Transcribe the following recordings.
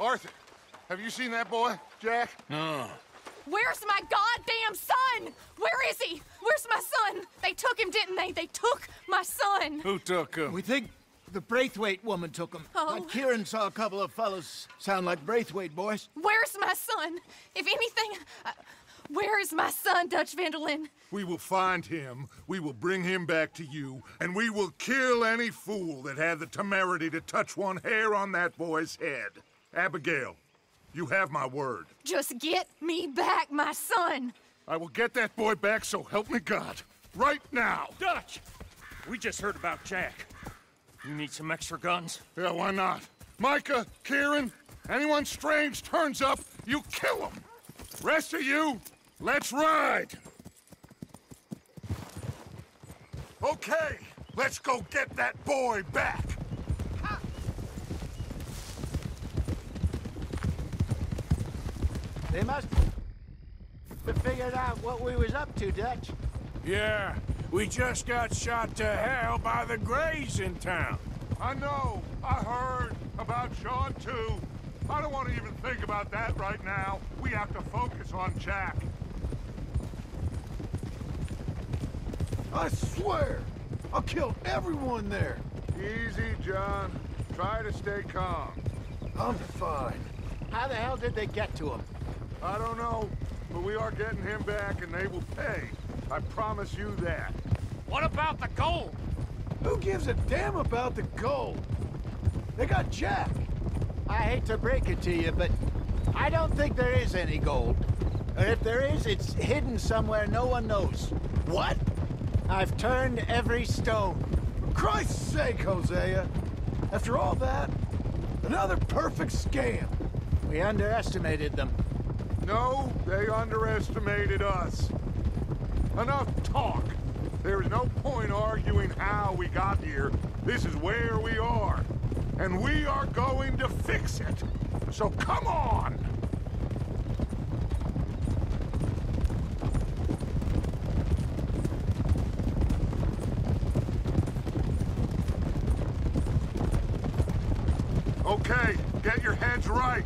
Arthur, have you seen that boy, Jack? No. Where's my goddamn son? Where is he? Where's my son? They took him, didn't they? They took my son. Who took him? We think the Braithwaite woman took him. Oh. But Kieran saw a couple of fellas sound like Braithwaite boys. Where's my son? If anything, where is my son, Dutch Vanderlyn? We will find him, we will bring him back to you, and we will kill any fool that had the temerity to touch one hair on that boy's head. Abigail, you have my word. Just get me back, my son. I will get that boy back, so help me God. Right now. Dutch, we just heard about Jack. You need some extra guns? Yeah, why not? Micah, Kieran, anyone strange turns up, you kill him. Rest of you, let's ride. Okay, let's go get that boy back. Ha! They must have figured out what we was up to, Dutch. Yeah, we just got shot to hell by the Greys in town. I know. I heard about Sean, too. I don't want to even think about that right now. We have to focus on Jack. I swear, I'll kill everyone there. Easy, John. Try to stay calm. I'm fine. How the hell did they get to him? I don't know, but we are getting him back and they will pay. I promise you that. What about the gold? Who gives a damn about the gold? They got Jack. I hate to break it to you, but I don't think there is any gold. And if there is, it's hidden somewhere no one knows. What? I've turned every stone. For Christ's sake, Hosea. After all that, another perfect scam. We underestimated them. No, they underestimated us. Enough talk. There is no point arguing how we got here. This is where we are. And we are going to fix it. So come on! Okay, get your heads right.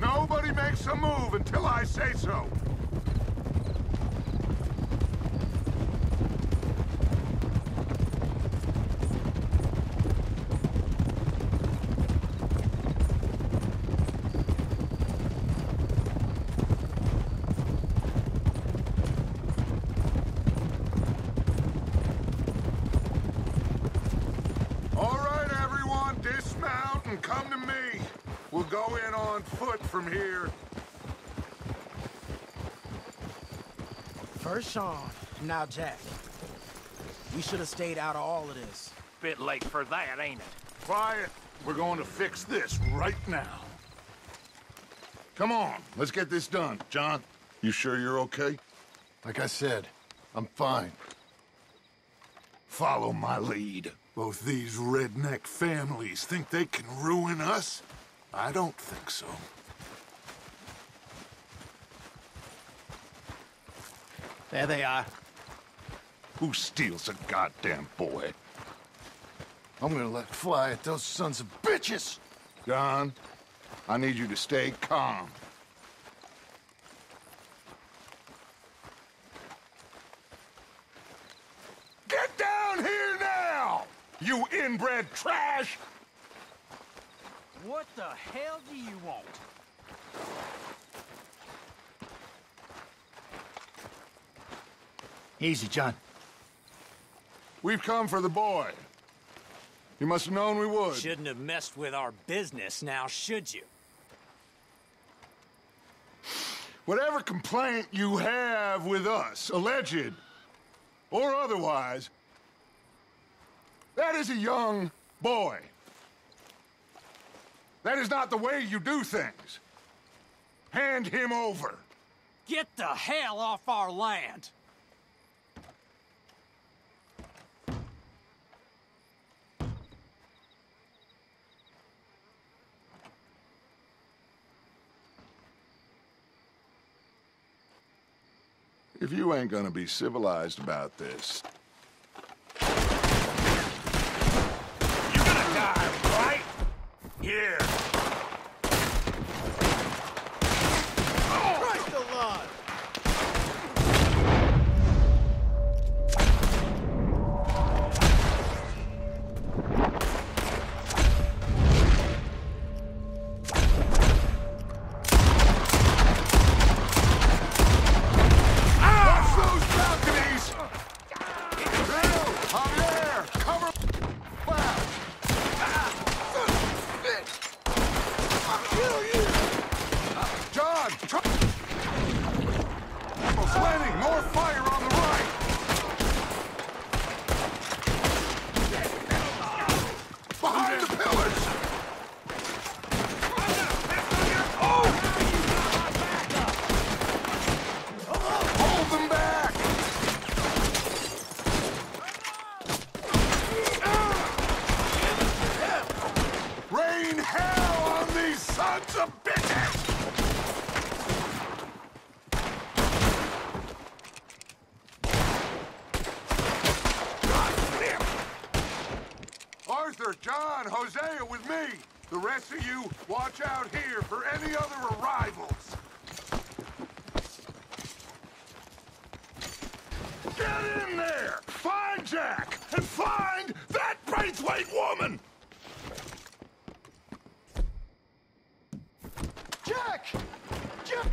Nobody makes a move until I say so. Sean, now Jack. We should have stayed out of all of this. Bit late for that, ain't it? Quiet. We're going to fix this right now. Come on, let's get this done. John, you sure you're okay? Like I said, I'm fine. Follow my lead. Both these redneck families think they can ruin us? I don't think so. There they are. Who steals a goddamn boy? I'm gonna let fly at those sons of bitches! John, I need you to stay calm. Get down here now! You inbred trash! What the hell do you want? Easy, John. We've come for the boy. You must have known we would. Shouldn't have messed with our business now, should you? Whatever complaint you have with us, alleged or otherwise, that is a young boy. That is not the way you do things. Hand him over. Get the hell off our land. If you ain't gonna be civilized about this... You're gonna die, right? Yeah. sons of bitches! Arthur, John, Hosea with me. The rest of you, watch out here for any other arrivals. Get in there! Find Jack! And find that Braithwaite woman! Jack! Jack!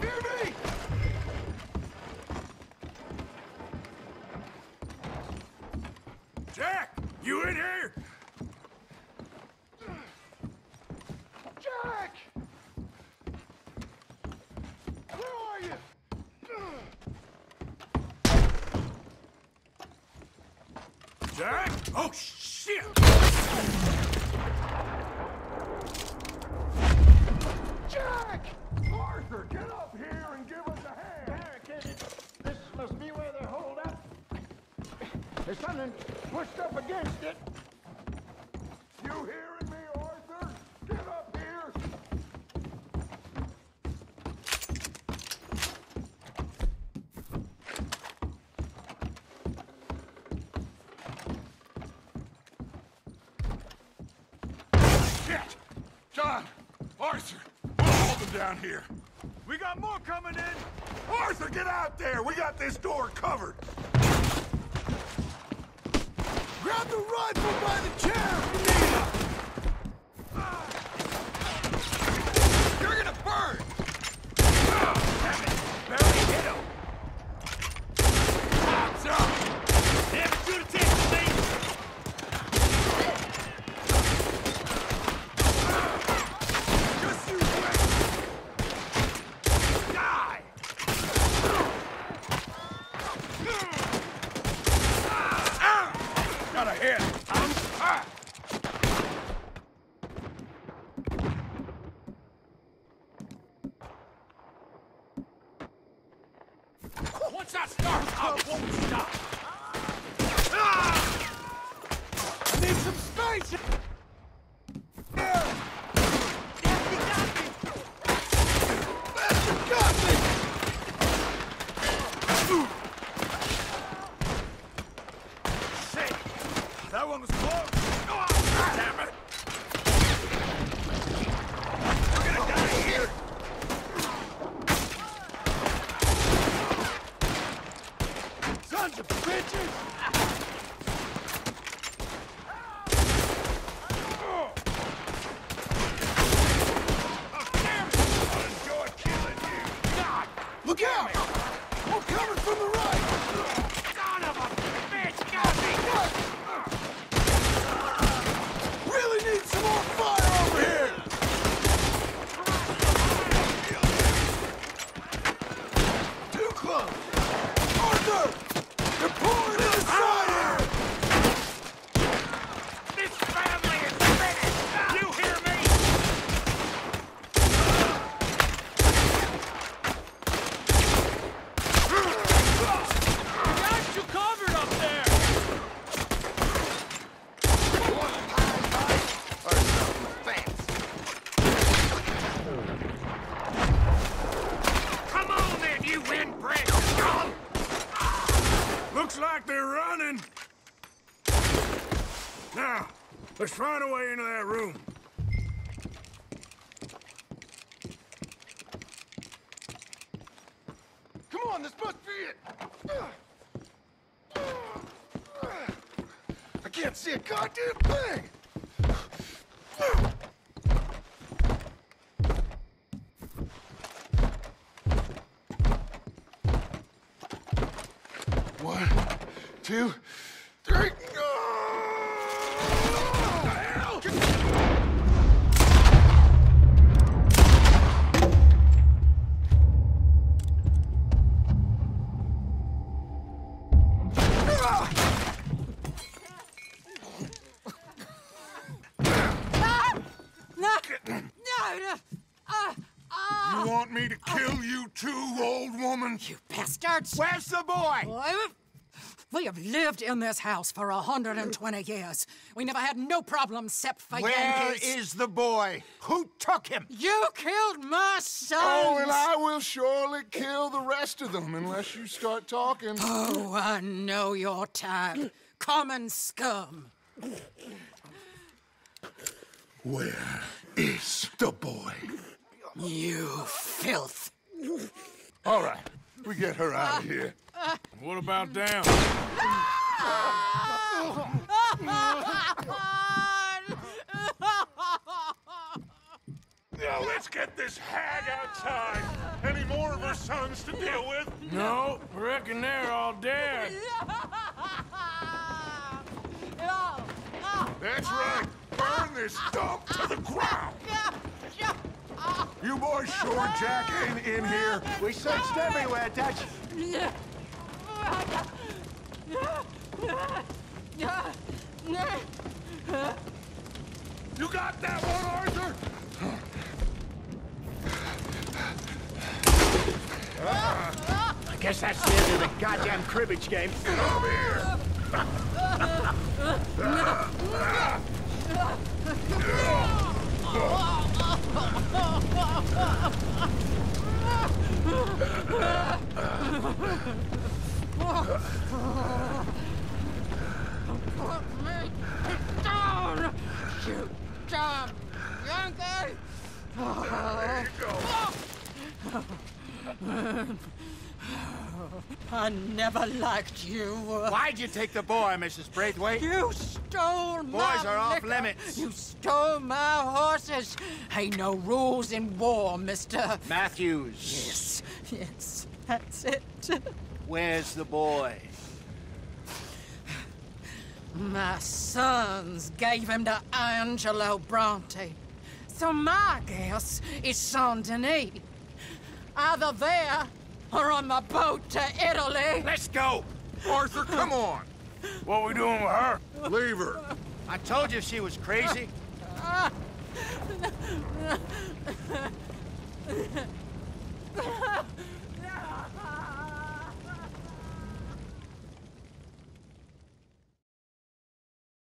Hear me! Jack! You in here? Jack! Where are you? Jack? Oh, shit! Jack! Arthur, get up here and give us a hand! This must be where they're holed up. There's something pushed up against it. You hearing me, Arthur? Get up here! Shit! John! Arthur! Down here. We got more coming in. Arthur, get out there. We got this door covered. Grab the rifle by the chair if you need it. You're gonna burn. Damn it. Barely hit him. Pops up. Damn it, do the thing, please. Let's find a way into that room. Come on, this must be it. I can't see a goddamn thing. One, two, three. You bastard! Where's the boy? We have lived in this house for 120 years. We never had no problems except for Yankees. Where is the boy? Who took him? You killed my son. Oh, and I will surely kill the rest of them unless you start talking. Oh, I know your type. Common scum. Where is the boy? You filth. All right. We get her out of here. What about down? Now let's get this hag outside. Any more of her sons to deal with? No, I reckon they're all dead. That's right. Burn this dump to the ground. You boys sure Jack ain't in here. We searched everywhere, Dutch. You got that one, Arthur? I guess that's the end of the goddamn cribbage game. Get over here! Put me down, you dumb Yankee! There you go. I never liked you. Why'd you take the boy, Mrs. Braithwaite? You stole my Boys are off liquor. Limits. You stole my horses. Ain't no rules in war, Mr. Matthews. Yes, yes, that's it. Where's the boy? My sons gave him to Angelo Bronte. So my guess is Saint Denis. Either there or on my boat to Italy. Let's go! Arthur, come on! What are we doing with her? Leave her. I told you she was crazy.